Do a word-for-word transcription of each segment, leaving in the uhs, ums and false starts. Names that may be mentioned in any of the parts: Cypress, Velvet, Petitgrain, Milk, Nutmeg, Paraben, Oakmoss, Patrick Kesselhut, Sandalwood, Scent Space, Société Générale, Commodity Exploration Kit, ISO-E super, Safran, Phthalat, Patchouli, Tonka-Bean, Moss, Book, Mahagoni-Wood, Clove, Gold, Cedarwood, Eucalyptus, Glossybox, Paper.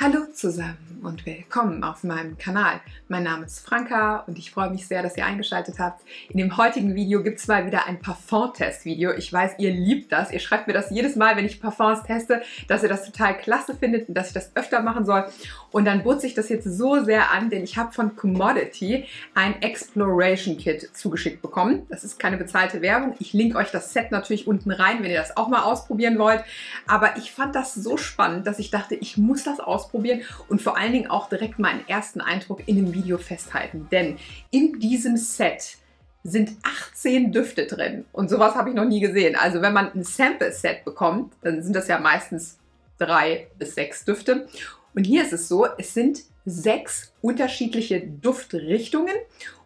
Hallo zusammen und willkommen auf meinem Kanal. Mein Name ist Franka und ich freue mich sehr, dass ihr eingeschaltet habt. In dem heutigen Video gibt es mal wieder ein Parfum-Test-Video. Ich weiß, ihr liebt das. Ihr schreibt mir das jedes Mal, wenn ich Parfums teste, dass ihr das total klasse findet und dass ich das öfter machen soll. Und dann bot sich das jetzt so sehr an, denn ich habe von Commodity ein Exploration Kit zugeschickt bekommen. Das ist keine bezahlte Werbung. Ich linke euch das Set natürlich unten rein, wenn ihr das auch mal ausprobieren wollt. Aber ich fand das so spannend, dass ich dachte, ich muss das ausprobieren. Probieren und vor allen Dingen auch direkt meinen ersten Eindruck in dem Video festhalten. Denn in diesem Set sind achtzehn Düfte drin und sowas habe ich noch nie gesehen. Also wenn man ein Sample-Set bekommt, dann sind das ja meistens drei bis sechs Düfte. Und hier ist es so, es sind sechs unterschiedliche Duftrichtungen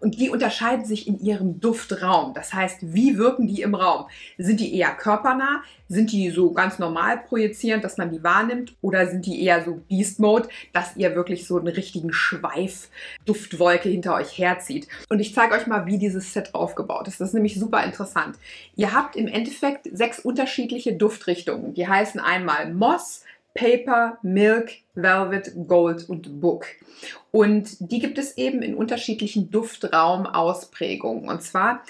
und die unterscheiden sich in ihrem Duftraum. Das heißt, wie wirken die im Raum? Sind die eher körpernah? Sind die so ganz normal projizierend, dass man die wahrnimmt? Oder sind die eher so Beast Mode, dass ihr wirklich so einen richtigen Schweif Duftwolke hinter euch herzieht? Und ich zeige euch mal, wie dieses Set aufgebaut ist. Das ist nämlich super interessant. Ihr habt im Endeffekt sechs unterschiedliche Duftrichtungen. Die heißen einmal Moss, Paper, Milk, Velvet, Gold und Book. Und die gibt es eben in unterschiedlichen Duftraumausprägungen. Und zwar,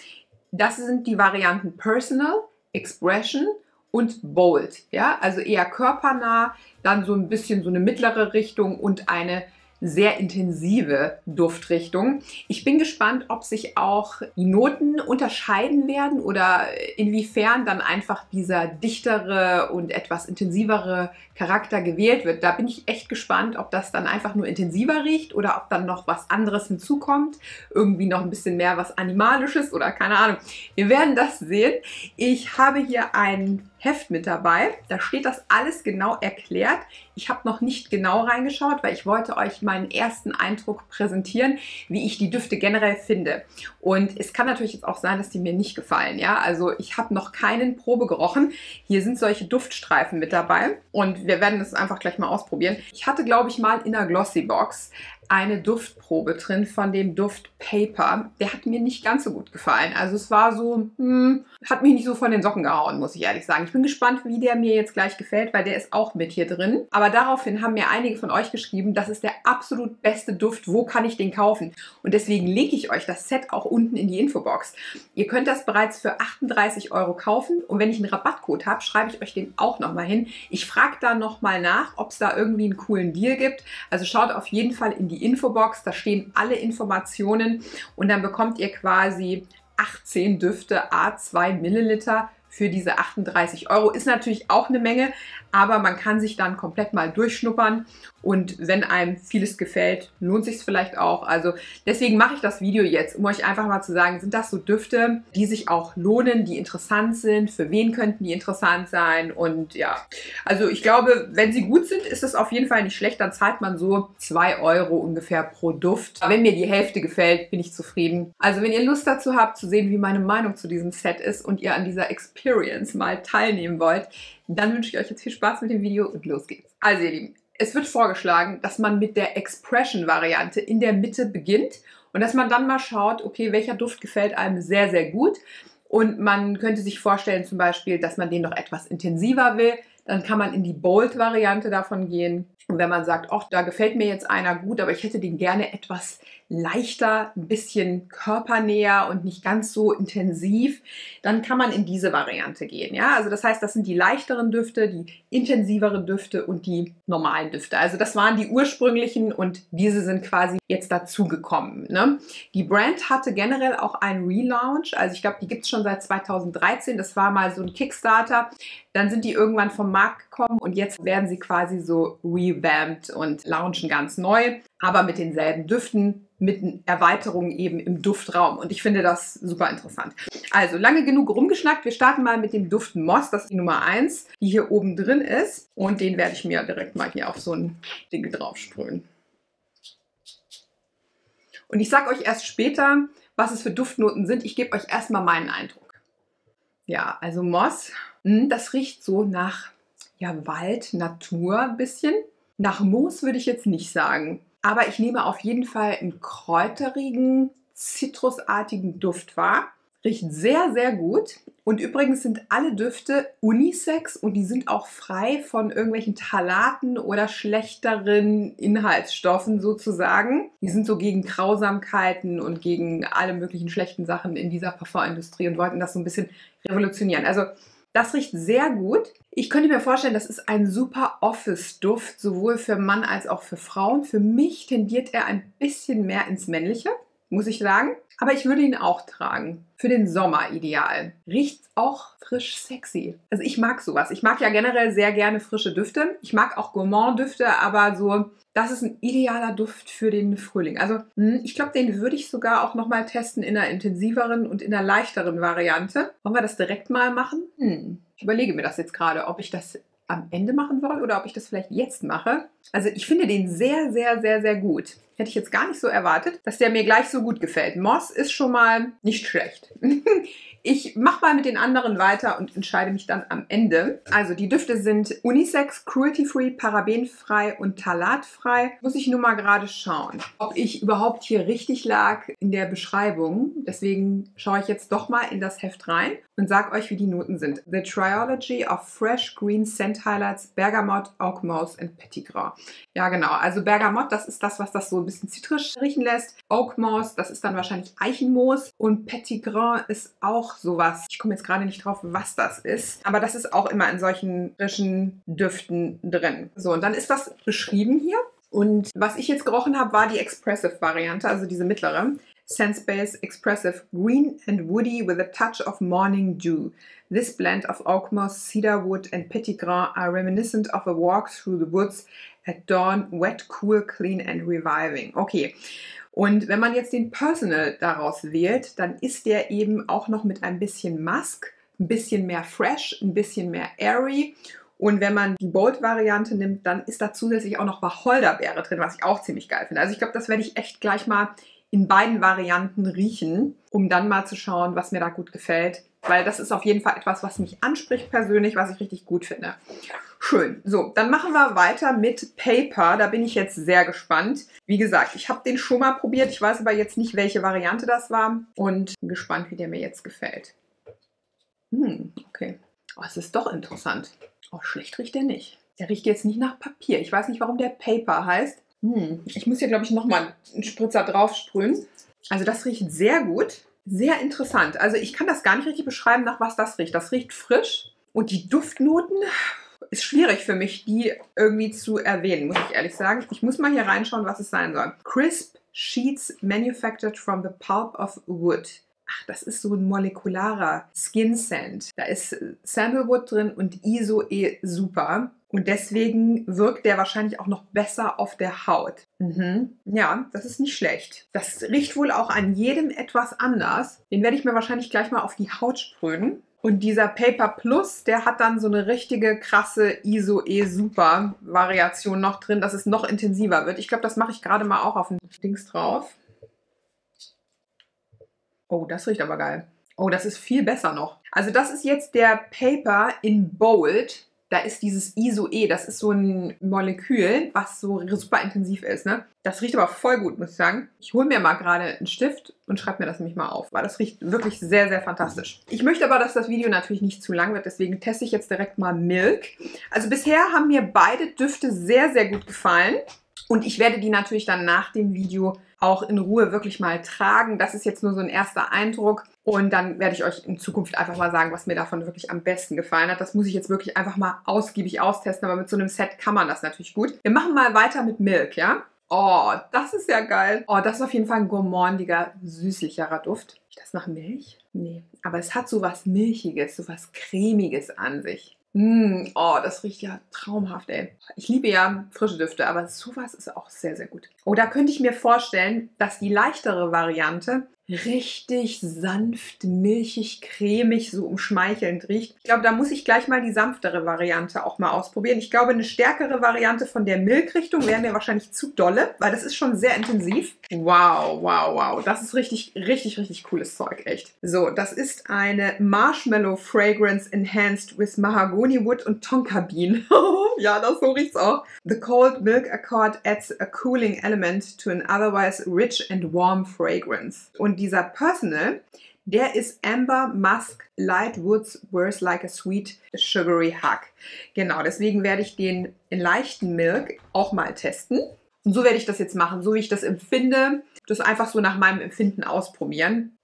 das sind die Varianten Personal, Expression und Bold. Ja, also eher körpernah, dann so ein bisschen so eine mittlere Richtung und eine sehr intensive Duftrichtung. Ich bin gespannt, ob sich auch die Noten unterscheiden werden oder inwiefern dann einfach dieser dichtere und etwas intensivere Charakter gewählt wird. Da bin ich echt gespannt, ob das dann einfach nur intensiver riecht oder ob dann noch was anderes hinzukommt. Irgendwie noch ein bisschen mehr was Animalisches oder keine Ahnung. Wir werden das sehen. Ich habe hier ein Heft mit dabei. Da steht das alles genau erklärt. Ich habe noch nicht genau reingeschaut, weil ich wollte euch meinen ersten Eindruck präsentieren, wie ich die Düfte generell finde. Und es kann natürlich jetzt auch sein, dass die mir nicht gefallen. Ja, also ich habe noch keinen Probe gerochen. Hier sind solche Duftstreifen mit dabei und wir werden das einfach gleich mal ausprobieren. Ich hatte, glaube ich, mal in der Glossybox eine Duftprobe drin von dem Duft Paper. Der hat mir nicht ganz so gut gefallen. Also es war so, hm, hat mich nicht so von den Socken gehauen, muss ich ehrlich sagen. Ich bin gespannt, wie der mir jetzt gleich gefällt, weil der ist auch mit hier drin. Aber daraufhin haben mir einige von euch geschrieben, das ist der absolut beste Duft, wo kann ich den kaufen? Und deswegen lege ich euch das Set auch unten in die Infobox. Ihr könnt das bereits für achtunddreißig Euro kaufen und wenn ich einen Rabattcode habe, schreibe ich euch den auch nochmal hin. Ich frage da nochmal nach, ob es da irgendwie einen coolen Deal gibt. Also schaut auf jeden Fall in die Infobox, da stehen alle Informationen und dann bekommt ihr quasi achtzehn Düfte à zwei Milliliter für diese achtunddreißig Euro. Ist natürlich auch eine Menge, aber man kann sich dann komplett mal durchschnuppern und wenn einem vieles gefällt, lohnt sich es vielleicht auch. Also deswegen mache ich das Video jetzt, um euch einfach mal zu sagen, sind das so Düfte, die sich auch lohnen, die interessant sind, für wen könnten die interessant sein und ja. Also ich glaube, wenn sie gut sind, ist das auf jeden Fall nicht schlecht, dann zahlt man so zwei Euro ungefähr pro Duft. Wenn mir die Hälfte gefällt, bin ich zufrieden. Also wenn ihr Lust dazu habt, zu sehen, wie meine Meinung zu diesem Set ist und ihr an dieser Experience mal teilnehmen wollt, dann wünsche ich euch jetzt viel Spaß mit dem Video und los geht's. Also ihr Lieben, es wird vorgeschlagen, dass man mit der Expression-Variante in der Mitte beginnt und dass man dann mal schaut, okay, welcher Duft gefällt einem sehr, sehr gut. Und man könnte sich vorstellen zum Beispiel, dass man den noch etwas intensiver will. Dann kann man in die Bold-Variante davon gehen. Und wenn man sagt, ach, da gefällt mir jetzt einer gut, aber ich hätte den gerne etwas leichter, ein bisschen körpernäher und nicht ganz so intensiv, dann kann man in diese Variante gehen. Ja? Also das heißt, das sind die leichteren Düfte, die intensiveren Düfte und die normalen Düfte. Also das waren die ursprünglichen und diese sind quasi jetzt dazugekommen. Ne? Die Brand hatte generell auch einen Relaunch. Also ich glaube, die gibt es schon seit zweitausenddreizehn. Das war mal so ein Kickstarter. Dann sind die irgendwann vom Markt gekommen und jetzt werden sie quasi so revamped und launchen ganz neu, aber mit denselben Düften, mit Erweiterungen eben im Duftraum. Und ich finde das super interessant. Also lange genug rumgeschnackt. Wir starten mal mit dem Duft Moss. Das ist die Nummer eins, die hier oben drin ist. Und den werde ich mir direkt mal hier auf so ein Ding drauf sprühen. Und ich sage euch erst später, was es für Duftnoten sind. Ich gebe euch erstmal meinen Eindruck. Ja, also Moss, das riecht so nach ja, Wald, Natur ein bisschen. Nach Moos würde ich jetzt nicht sagen. Aber ich nehme auf jeden Fall einen kräuterigen, zitrusartigen Duft wahr. Riecht sehr, sehr gut. Und übrigens sind alle Düfte unisex und die sind auch frei von irgendwelchen Phthalaten oder schlechteren Inhaltsstoffen sozusagen. Die sind so gegen Grausamkeiten und gegen alle möglichen schlechten Sachen in dieser Parfumindustrie und wollten das so ein bisschen revolutionieren. Also das riecht sehr gut. Ich könnte mir vorstellen, das ist ein super Office-Duft, sowohl für Mann als auch für Frauen. Für mich tendiert er ein bisschen mehr ins Männliche, muss ich sagen. Aber ich würde ihn auch tragen. Für den Sommer ideal. Riecht auch frisch sexy. Also ich mag sowas. Ich mag ja generell sehr gerne frische Düfte. Ich mag auch Gourmand-Düfte, aber so, das ist ein idealer Duft für den Frühling. Also ich glaube, den würde ich sogar auch nochmal testen in einer intensiveren und in einer leichteren Variante. Wollen wir das direkt mal machen? Hm. Ich überlege mir das jetzt gerade, ob ich das am Ende machen soll oder ob ich das vielleicht jetzt mache. Also ich finde den sehr, sehr, sehr, sehr gut. Hätte ich jetzt gar nicht so erwartet, dass der mir gleich so gut gefällt. Moss ist schon mal nicht schlecht. Ich mache mal mit den anderen weiter und entscheide mich dann am Ende. Also die Düfte sind unisex, cruelty-free, parabenfrei und phthalatfrei. Muss ich nur mal gerade schauen, ob ich überhaupt hier richtig lag in der Beschreibung. Deswegen schaue ich jetzt doch mal in das Heft rein und sage euch, wie die Noten sind. The Trilogy of Fresh Green Scent Highlights, Bergamot, Oakmoss und Petitgrain. Ja genau, also Bergamot, das ist das, was das so ein bisschen zitrisch riechen lässt. Oakmoss, das ist dann wahrscheinlich Eichenmoos. Und Petitgrain ist auch sowas. Ich komme jetzt gerade nicht drauf, was das ist. Aber das ist auch immer in solchen frischen Düften drin. So, und dann ist das beschrieben hier. Und was ich jetzt gerochen habe, war die Expressive-Variante, also diese mittlere. Scent Space Expressive Green and Woody with a touch of morning dew. This blend of Oakmoss, Cedarwood and Petitgrain are reminiscent of a walk through the woods at dawn, wet, cool, clean and reviving. Okay. Und wenn man jetzt den Personal daraus wählt, dann ist der eben auch noch mit ein bisschen Musk, ein bisschen mehr Fresh, ein bisschen mehr Airy. Und wenn man die Bold-Variante nimmt, dann ist da zusätzlich auch noch Wacholderbeere drin, was ich auch ziemlich geil finde. Also ich glaube, das werde ich echt gleich mal in beiden Varianten riechen, um dann mal zu schauen, was mir da gut gefällt. Weil das ist auf jeden Fall etwas, was mich anspricht persönlich, was ich richtig gut finde. Schön. So, dann machen wir weiter mit Paper. Da bin ich jetzt sehr gespannt. Wie gesagt, ich habe den schon mal probiert. Ich weiß aber jetzt nicht, welche Variante das war. Und bin gespannt, wie der mir jetzt gefällt. Hm, okay. Oh, es ist doch interessant. Oh, schlecht riecht der nicht. Der riecht jetzt nicht nach Papier. Ich weiß nicht, warum der Paper heißt. Hm, ich muss hier, glaube ich, nochmal einen Spritzer drauf sprühen. Also das riecht sehr gut. Sehr interessant. Also ich kann das gar nicht richtig beschreiben, nach was das riecht. Das riecht frisch und die Duftnoten ist schwierig für mich, die irgendwie zu erwähnen, muss ich ehrlich sagen. Ich muss mal hier reinschauen, was es sein soll. Crisp Sheets manufactured from the pulp of wood. Ach, das ist so ein molekularer Skin Scent. Da ist Sandalwood drin und I S O-E super. Und deswegen wirkt der wahrscheinlich auch noch besser auf der Haut. Mhm. Ja, das ist nicht schlecht. Das riecht wohl auch an jedem etwas anders. Den werde ich mir wahrscheinlich gleich mal auf die Haut sprühen. Und dieser Paper Plus, der hat dann so eine richtige krasse I S O-E super Variation noch drin, dass es noch intensiver wird. Ich glaube, das mache ich gerade mal auch auf den Dings drauf. Oh, das riecht aber geil. Oh, das ist viel besser noch. Also das ist jetzt der Paper in Bold. Da ist dieses I S O-E, das ist so ein Molekül, was so super intensiv ist, ne? Das riecht aber voll gut, muss ich sagen. Ich hole mir mal gerade einen Stift und schreibe mir das nämlich mal auf, weil das riecht wirklich sehr, sehr fantastisch. Ich möchte aber, dass das Video natürlich nicht zu lang wird, deswegen teste ich jetzt direkt mal Milk. Also bisher haben mir beide Düfte sehr, sehr gut gefallen und ich werde die natürlich dann nach dem Video auch in Ruhe wirklich mal tragen. Das ist jetzt nur so ein erster Eindruck. Und dann werde ich euch in Zukunft einfach mal sagen, was mir davon wirklich am besten gefallen hat. Das muss ich jetzt wirklich einfach mal ausgiebig austesten, aber mit so einem Set kann man das natürlich gut. Wir machen mal weiter mit Milk, ja? Oh, das ist ja geil. Oh, das ist auf jeden Fall ein gourmandiger, süßlicherer Duft. Riecht das nach Milch? Nee. Aber es hat so was Milchiges, so was Cremiges an sich. Mm, oh, das riecht ja traumhaft, ey. Ich liebe ja frische Düfte, aber sowas ist auch sehr, sehr gut. Oh, da könnte ich mir vorstellen, dass die leichtere Variante richtig sanft, milchig, cremig, so umschmeichelnd riecht. Ich glaube, da muss ich gleich mal die sanftere Variante auch mal ausprobieren. Ich glaube, eine stärkere Variante von der Milk-Richtung wäre mir wahrscheinlich zu dolle, weil das ist schon sehr intensiv. Wow, wow, wow. Das ist richtig, richtig, richtig cooles Zeug, echt. So, das ist eine Marshmallow Fragrance Enhanced with Mahagoni-Wood und Tonka-Bean. Ja, das so riecht's auch. The cold milk accord adds a cooling element to an otherwise rich and warm fragrance. Und dieser Personal, Der ist Amber Musk Light Woods Worth Like a Sweet Sugary Hug. Genau, deswegen werde ich den in leichten Milk auch mal testen. Und so werde ich das jetzt machen, so wie ich das empfinde. Das einfach so nach meinem Empfinden ausprobieren.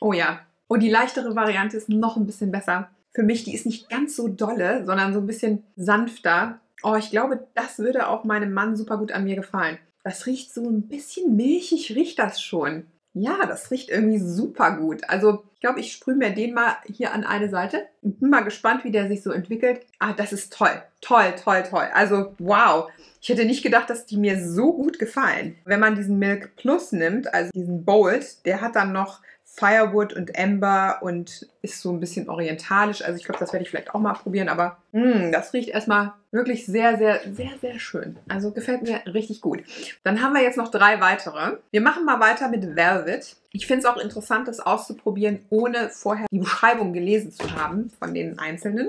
Oh ja, und die leichtere Variante ist noch ein bisschen besser. Für mich, die ist nicht ganz so dolle, sondern so ein bisschen sanfter. Oh, ich glaube, das würde auch meinem Mann super gut an mir gefallen. Das riecht so ein bisschen milchig, riecht das schon. Ja, das riecht irgendwie super gut. Also ich glaube, ich sprühe mir den mal hier an eine Seite. Bin mal gespannt, wie der sich so entwickelt. Ah, das ist toll. Toll, toll, toll. Also wow. Ich hätte nicht gedacht, dass die mir so gut gefallen. Wenn man diesen Milk Plus nimmt, also diesen Bold, der hat dann noch Firewood und Amber und ist so ein bisschen orientalisch. Also ich glaube, das werde ich vielleicht auch mal probieren. Aber mh, das riecht erstmal wirklich sehr, sehr, sehr, sehr schön. Also gefällt mir richtig gut. Dann haben wir jetzt noch drei weitere. Wir machen mal weiter mit Velvet. Ich finde es auch interessant, das auszuprobieren, ohne vorher die Beschreibung gelesen zu haben von den einzelnen.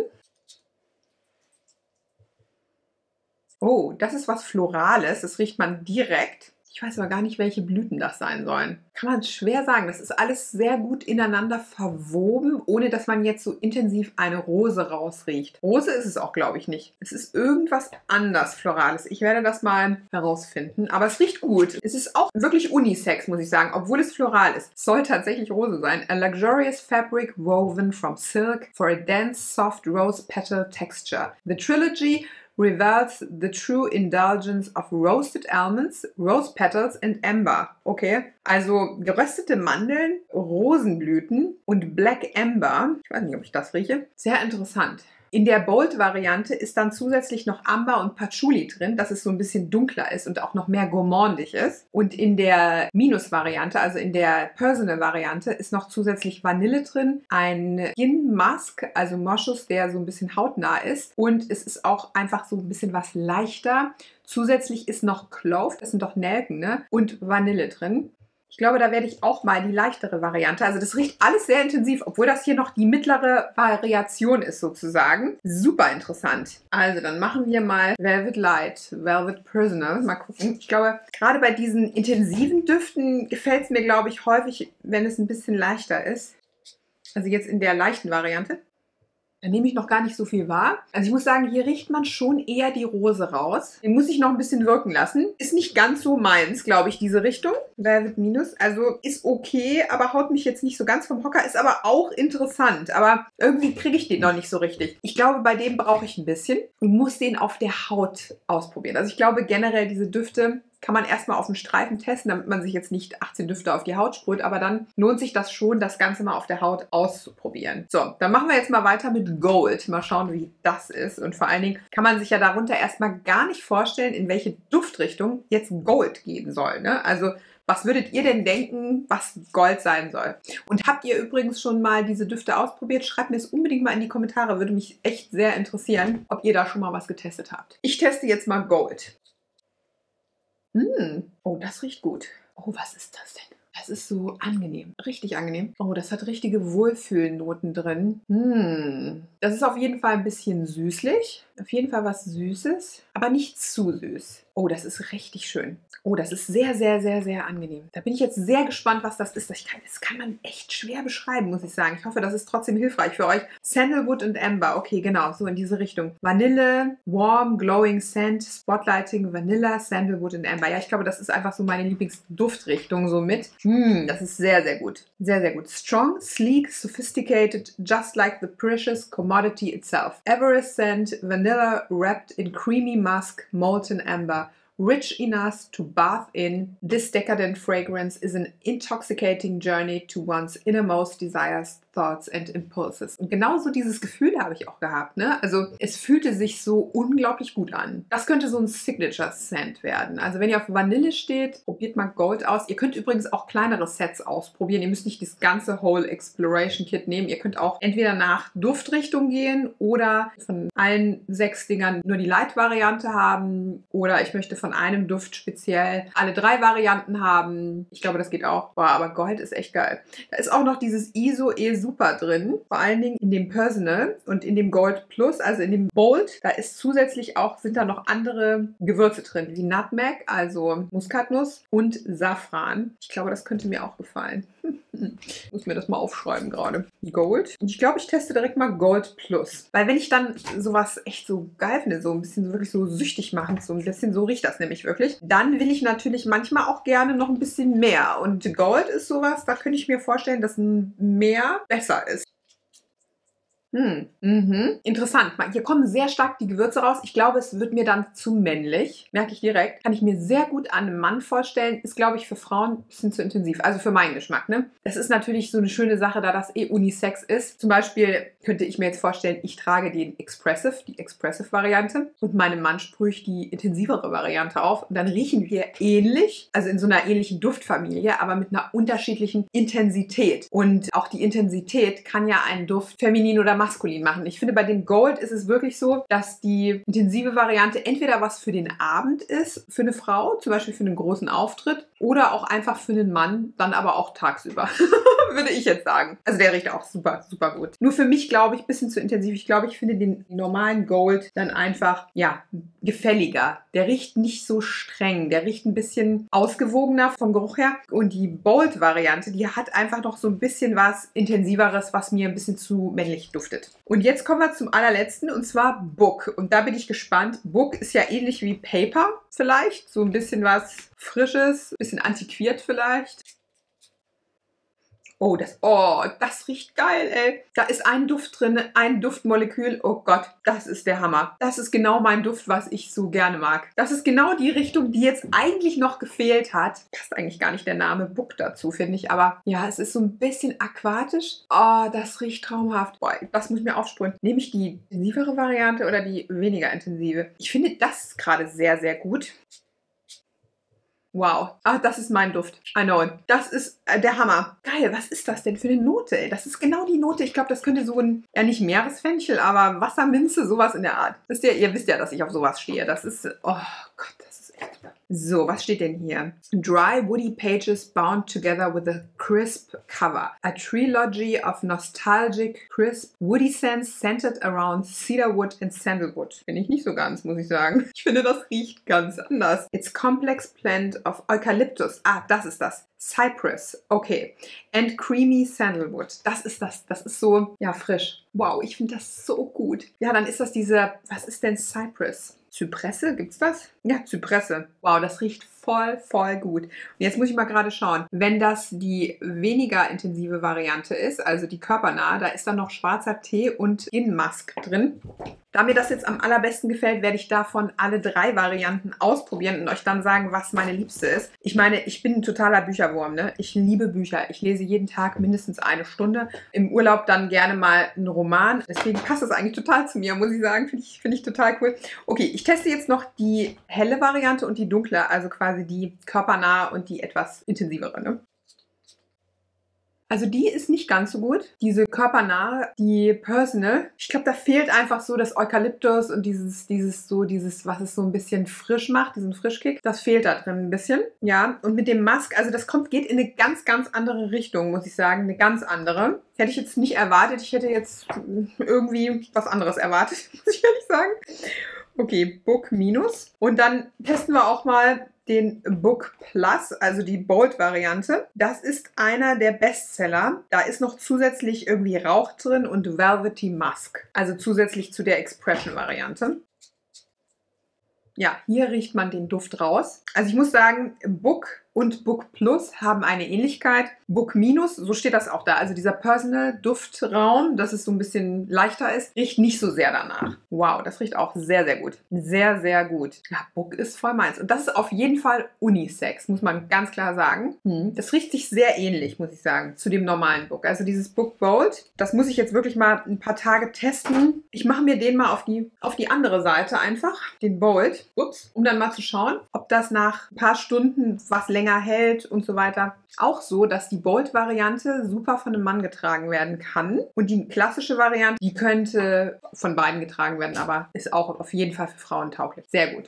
Oh, das ist was Florales. Das riecht man direkt. Ich weiß aber gar nicht, welche Blüten das sein sollen. Kann man schwer sagen. Das ist alles sehr gut ineinander verwoben, ohne dass man jetzt so intensiv eine Rose rausriecht. Rose ist es auch, glaube ich, nicht. Es ist irgendwas anders Florales. Ich werde das mal herausfinden. Aber es riecht gut. Es ist auch wirklich unisex, muss ich sagen, obwohl es floral ist. Es soll tatsächlich Rose sein. A luxurious fabric woven from silk for a dense, soft rose petal texture. The trilogy reveals the true indulgence of roasted almonds, rose petals and amber. Okay, also geröstete Mandeln, Rosenblüten und Black Amber. Ich weiß nicht, ob ich das rieche. Sehr interessant. In der Bold-Variante ist dann zusätzlich noch Amber und Patchouli drin, dass es so ein bisschen dunkler ist und auch noch mehr gourmandig ist. Und in der Minus-Variante, also in der Personal-Variante, ist noch zusätzlich Vanille drin, ein Gin-Musk, also Moschus, der so ein bisschen hautnah ist. Und es ist auch einfach so ein bisschen was leichter. Zusätzlich ist noch Clove, das sind doch Nelken, ne? Und Vanille drin. Ich glaube, da werde ich auch mal die leichtere Variante. Also das riecht alles sehr intensiv, obwohl das hier noch die mittlere Variation ist sozusagen. Super interessant. Also dann machen wir mal Velvet Light, Velvet Prisoner. Mal gucken. Ich glaube, gerade bei diesen intensiven Düften gefällt es mir, glaube ich, häufig, wenn es ein bisschen leichter ist. Also jetzt in der leichten Variante. Da nehme ich noch gar nicht so viel wahr. Also ich muss sagen, hier riecht man schon eher die Rose raus. Den muss ich noch ein bisschen wirken lassen. Ist nicht ganz so meins, glaube ich, diese Richtung. Velvet Minus. Also ist okay, aber haut mich jetzt nicht so ganz vom Hocker. Ist aber auch interessant. Aber irgendwie kriege ich den noch nicht so richtig. Ich glaube, bei dem brauche ich ein bisschen und muss den auf der Haut ausprobieren. Also ich glaube generell, diese Düfte kann man erstmal auf dem Streifen testen, damit man sich jetzt nicht achtzehn Düfte auf die Haut sprüht. Aber dann lohnt sich das schon, das Ganze mal auf der Haut auszuprobieren. So, dann machen wir jetzt mal weiter mit Gold. Mal schauen, wie das ist. Und vor allen Dingen kann man sich ja darunter erstmal gar nicht vorstellen, in welche Duftrichtung jetzt Gold gehen soll, ne? Also was würdet ihr denn denken, was Gold sein soll? Und habt ihr übrigens schon mal diese Düfte ausprobiert? Schreibt mir es unbedingt mal in die Kommentare. Würde mich echt sehr interessieren, ob ihr da schon mal was getestet habt. Ich teste jetzt mal Gold. Mm. Oh, das riecht gut. Oh, was ist das denn? Das ist so angenehm. Richtig angenehm. Oh, das hat richtige Wohlfühlnoten drin. Mm. Das ist auf jeden Fall ein bisschen süßlich. Auf jeden Fall was Süßes, aber nicht zu süß. Oh, das ist richtig schön. Oh, das ist sehr, sehr, sehr, sehr angenehm. Da bin ich jetzt sehr gespannt, was das ist. Das kann, das kann man echt schwer beschreiben, muss ich sagen. Ich hoffe, das ist trotzdem hilfreich für euch. Sandalwood und Amber. Okay, genau, so in diese Richtung. Vanille, Warm, Glowing Scent, Spotlighting, Vanilla, Sandalwood und Amber. Ja, ich glaube, das ist einfach so meine Lieblingsduftrichtung so mit. Hm, das ist sehr, sehr gut. Sehr, sehr gut. Strong, sleek, sophisticated, just like the precious commodity itself. Everest Scent, Vanilla wrapped in creamy musk, molten amber. Rich enough to bath in, this decadent fragrance is an intoxicating journey to one's innermost desires, thoughts and impulses. Und genauso dieses Gefühl habe ich auch gehabt, ne? Also es fühlte sich so unglaublich gut an. Das könnte so ein Signature-Scent werden. Also wenn ihr auf Vanille steht, probiert mal Gold aus. Ihr könnt übrigens auch kleinere Sets ausprobieren. Ihr müsst nicht das ganze Whole Exploration Kit nehmen. Ihr könnt auch entweder nach Duftrichtung gehen oder von allen sechs Dingern nur die Light-Variante haben oder ich möchte von einem Duft speziell alle drei Varianten haben. Ich glaube, das geht auch. Boah, aber Gold ist echt geil. Da ist auch noch dieses I S O E super drin. Vor allen Dingen in dem Personal und in dem Gold Plus, also in dem Bold. Da ist zusätzlich auch, sind da noch andere Gewürze drin, wie Nutmeg, also Muskatnuss und Safran. Ich glaube, das könnte mir auch gefallen. Ich muss mir das mal aufschreiben gerade. Gold. Ich glaube, ich teste direkt mal Gold Plus. Weil wenn ich dann sowas echt so geil finde, so ein bisschen wirklich so süchtig machen, so ein bisschen so riecht das nämlich wirklich, dann will ich natürlich manchmal auch gerne noch ein bisschen mehr. Und Gold ist sowas, da könnte ich mir vorstellen, dass mehr besser ist. Hm. Mhm. Interessant. Hier kommen sehr stark die Gewürze raus. Ich glaube, es wird mir dann zu männlich. Merke ich direkt. Kann ich mir sehr gut an einem Mann vorstellen. Ist, glaube ich, für Frauen ein bisschen zu intensiv. Also für meinen Geschmack, ne? Das ist natürlich so eine schöne Sache, da das eh Unisex ist. Zum Beispiel könnte ich mir jetzt vorstellen, ich trage den Expressive, die Expressive-Variante. Und meinem Mann sprühe ich die intensivere Variante auf. Und dann riechen wir ähnlich. Also in so einer ähnlichen Duftfamilie, aber mit einer unterschiedlichen Intensität. Und auch die Intensität kann ja einen Duft feminin oder maskulin maskulin machen. Ich finde, bei dem Gold ist es wirklich so, dass die intensive Variante entweder was für den Abend ist, für eine Frau, zum Beispiel für einen großen Auftritt, oder auch einfach für einen Mann, dann aber auch tagsüber, würde ich jetzt sagen. Also der riecht auch super, super gut. Nur für mich, glaube ich, ein bisschen zu intensiv. Ich glaube, ich finde den normalen Gold dann einfach, ja, gefälliger. Der riecht nicht so streng. Der riecht ein bisschen ausgewogener vom Geruch her. Und die Bold-Variante, die hat einfach noch so ein bisschen was Intensiveres, was mir ein bisschen zu männlich duftet. Und jetzt kommen wir zum allerletzten, und zwar Book. Und da bin ich gespannt. Book ist ja ähnlich wie Paper vielleicht. So ein bisschen was Frisches, ein bisschen antiquiert vielleicht. Oh, das, oh, das riecht geil, ey. Da ist ein Duft drin, ein Duftmolekül. Oh Gott, das ist der Hammer. Das ist genau mein Duft, was ich so gerne mag. Das ist genau die Richtung, die jetzt eigentlich noch gefehlt hat. Passt eigentlich gar nicht der Name Book dazu, finde ich. Aber ja, es ist so ein bisschen aquatisch. Oh, das riecht traumhaft. Boah, das muss ich mir aufsprühen. Nehme ich die intensivere Variante oder die weniger intensive? Ich finde das gerade sehr, sehr gut. Wow. Ah, das ist mein Duft. I know. Das ist äh, der Hammer. Geil, was ist das denn für eine Note, ey? Das ist genau die Note. Ich glaube, das könnte so ein, ja nicht Meeresfenchel, aber Wasserminze, sowas in der Art. Wisst ihr, ihr wisst ja, dass ich auf sowas stehe. Das ist, oh Gott, das ist echt... So, was steht denn hier? Dry woody pages bound together with a crisp cover. A trilogy of nostalgic, crisp, woody scents centered around cedarwood and sandalwood. Finde ich nicht so ganz, muss ich sagen. Ich finde, das riecht ganz anders. It's complex blend of eucalyptus. Ah, das ist das. Cypress, okay. And creamy sandalwood. Das ist das. Das ist so, ja, frisch. Wow, ich finde das so gut. Ja, dann ist das diese, was ist denn Cypress? Zypresse, gibt's das? Ja, Zypresse. Wow, das riecht voll, voll gut. Und jetzt muss ich mal gerade schauen, wenn das die weniger intensive Variante ist, also die körpernahe, da ist dann noch schwarzer Tee und Gin Musk drin. Da mir das jetzt am allerbesten gefällt, werde ich davon alle drei Varianten ausprobieren und euch dann sagen, was meine liebste ist. Ich meine, ich bin ein totaler Bücherwurm, ne? Ich liebe Bücher. Ich lese jeden Tag mindestens eine Stunde. Im Urlaub dann gerne mal einen Roman. Deswegen passt das eigentlich total zu mir, muss ich sagen. Finde ich, finde ich total cool. Okay, ich teste jetzt noch die helle Variante und die dunkle, also quasi die körpernahe und die etwas intensivere, ne? Also die ist nicht ganz so gut. Diese körpernahe, die personal. Ich glaube, da fehlt einfach so das Eukalyptus und dieses, dieses so, dieses, was es so ein bisschen frisch macht, diesen Frischkick. Das fehlt da drin ein bisschen. Ja, und mit dem Musk, also das kommt, geht in eine ganz, ganz andere Richtung, muss ich sagen. Eine ganz andere. Hätte ich jetzt nicht erwartet. Ich hätte jetzt irgendwie was anderes erwartet, muss ich ehrlich sagen. Okay, Book Minus. Und dann testen wir auch mal den Book Plus, also die Bold-Variante. Das ist einer der Bestseller. Da ist noch zusätzlich irgendwie Rauch drin und Velvety Musk. Also zusätzlich zu der Expression-Variante. Ja, hier riecht man den Duft raus. Also ich muss sagen, Book und Book Plus haben eine Ähnlichkeit. Book Minus, so steht das auch da. Also dieser Personal Duftraum, dass es so ein bisschen leichter ist, riecht nicht so sehr danach. Wow, das riecht auch sehr, sehr gut. Sehr, sehr gut. Ja, Book ist voll meins. Und das ist auf jeden Fall Unisex, muss man ganz klar sagen. Hm, das riecht sich sehr ähnlich, muss ich sagen, zu dem normalen Book. Also dieses Book Bold, das muss ich jetzt wirklich mal ein paar Tage testen. Ich mache mir den mal auf die, auf die andere Seite einfach, den Bold. Ups, um dann mal zu schauen, ob das nach ein paar Stunden was länger hält und so weiter. Auch so, dass die Bold-Variante super von einem Mann getragen werden kann. Und die klassische Variante, die könnte von beiden getragen werden, aber ist auch auf jeden Fall für Frauen tauglich. Sehr gut.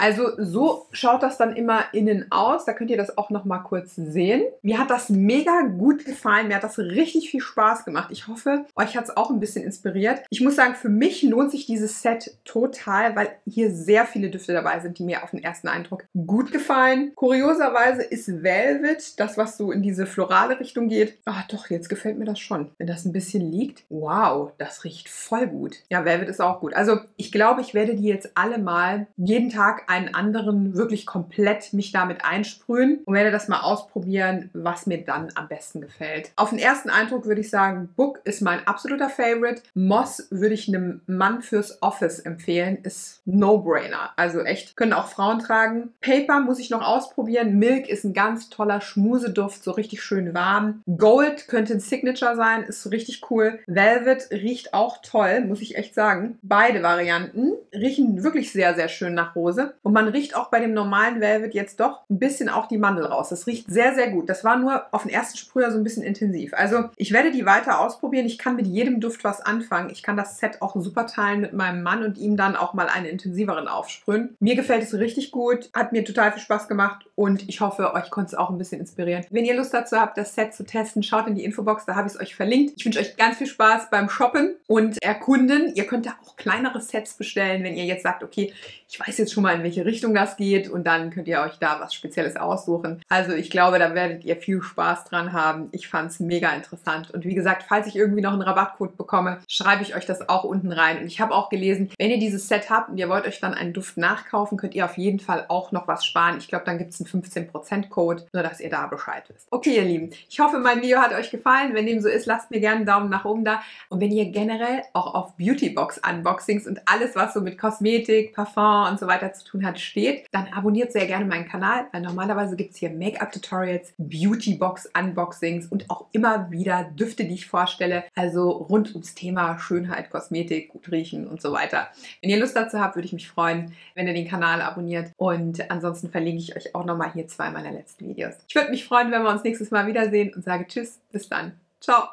Also so schaut das dann immer innen aus. Da könnt ihr das auch nochmal kurz sehen. Mir hat das mega gut gefallen. Mir hat das richtig viel Spaß gemacht. Ich hoffe, euch hat es auch ein bisschen inspiriert. Ich muss sagen, für mich lohnt sich dieses Set total, weil hier sehr viele Düfte dabei sind, die mir auf den ersten Eindruck gut gefallen. Kurioserweise Ehrlicherweise ist Velvet, das was so in diese florale Richtung geht, ach doch, jetzt gefällt mir das schon. Wenn das ein bisschen liegt, wow, das riecht voll gut. Ja, Velvet ist auch gut. Also ich glaube, ich werde die jetzt alle mal jeden Tag einen anderen wirklich komplett mich damit einsprühen und werde das mal ausprobieren, was mir dann am besten gefällt. Auf den ersten Eindruck würde ich sagen, Book ist mein absoluter Favorite. Moss würde ich einem Mann fürs Office empfehlen, ist No-Brainer. Also echt, können auch Frauen tragen. Paper muss ich noch ausprobieren. Milk ist ein ganz toller Schmuseduft, so richtig schön warm. Gold könnte ein Signature sein, ist richtig cool. Velvet riecht auch toll, muss ich echt sagen. Beide Varianten riechen wirklich sehr, sehr schön nach Rose. Und man riecht auch bei dem normalen Velvet jetzt doch ein bisschen auch die Mandel raus. Das riecht sehr, sehr gut. Das war nur auf den ersten Sprüher so ein bisschen intensiv. Also ich werde die weiter ausprobieren. Ich kann mit jedem Duft was anfangen. Ich kann das Set auch super teilen mit meinem Mann und ihm dann auch mal einen intensiveren aufsprühen. Mir gefällt es richtig gut, hat mir total viel Spaß gemacht und ich hoffe, euch konnte es auch ein bisschen inspirieren. Wenn ihr Lust dazu habt, das Set zu testen, schaut in die Infobox, da habe ich es euch verlinkt. Ich wünsche euch ganz viel Spaß beim Shoppen und Erkunden. Ihr könnt da auch kleinere Sets bestellen, wenn ihr jetzt sagt, okay, ich weiß jetzt schon mal, in welche Richtung das geht und dann könnt ihr euch da was Spezielles aussuchen. Also ich glaube, da werdet ihr viel Spaß dran haben. Ich fand es mega interessant und wie gesagt, falls ich irgendwie noch einen Rabattcode bekomme, schreibe ich euch das auch unten rein. Und ich habe auch gelesen, wenn ihr dieses Set habt und ihr wollt euch dann einen Duft nachkaufen, könnt ihr auf jeden Fall auch noch was sparen. Ich glaube, dann gibt es einen fünfzehn Prozent Code, nur dass ihr da Bescheid wisst. Okay, ihr Lieben, ich hoffe, mein Video hat euch gefallen. Wenn dem so ist, lasst mir gerne einen Daumen nach oben da. Und wenn ihr generell auch auf Beautybox-Unboxings und alles, was so mit Kosmetik, Parfum und so weiter zu tun hat, steht, dann abonniert sehr gerne meinen Kanal, weil normalerweise gibt es hier Make-up-Tutorials, Beautybox-Unboxings und auch immer wieder Düfte, die ich vorstelle. Also rund ums Thema Schönheit, Kosmetik, gut riechen und so weiter. Wenn ihr Lust dazu habt, würde ich mich freuen, wenn ihr den Kanal abonniert. Und ansonsten verlinke ich euch auch nochmal hier zwei meiner letzten Videos. Ich würde mich freuen, wenn wir uns nächstes Mal wiedersehen und sage Tschüss, bis dann. Ciao!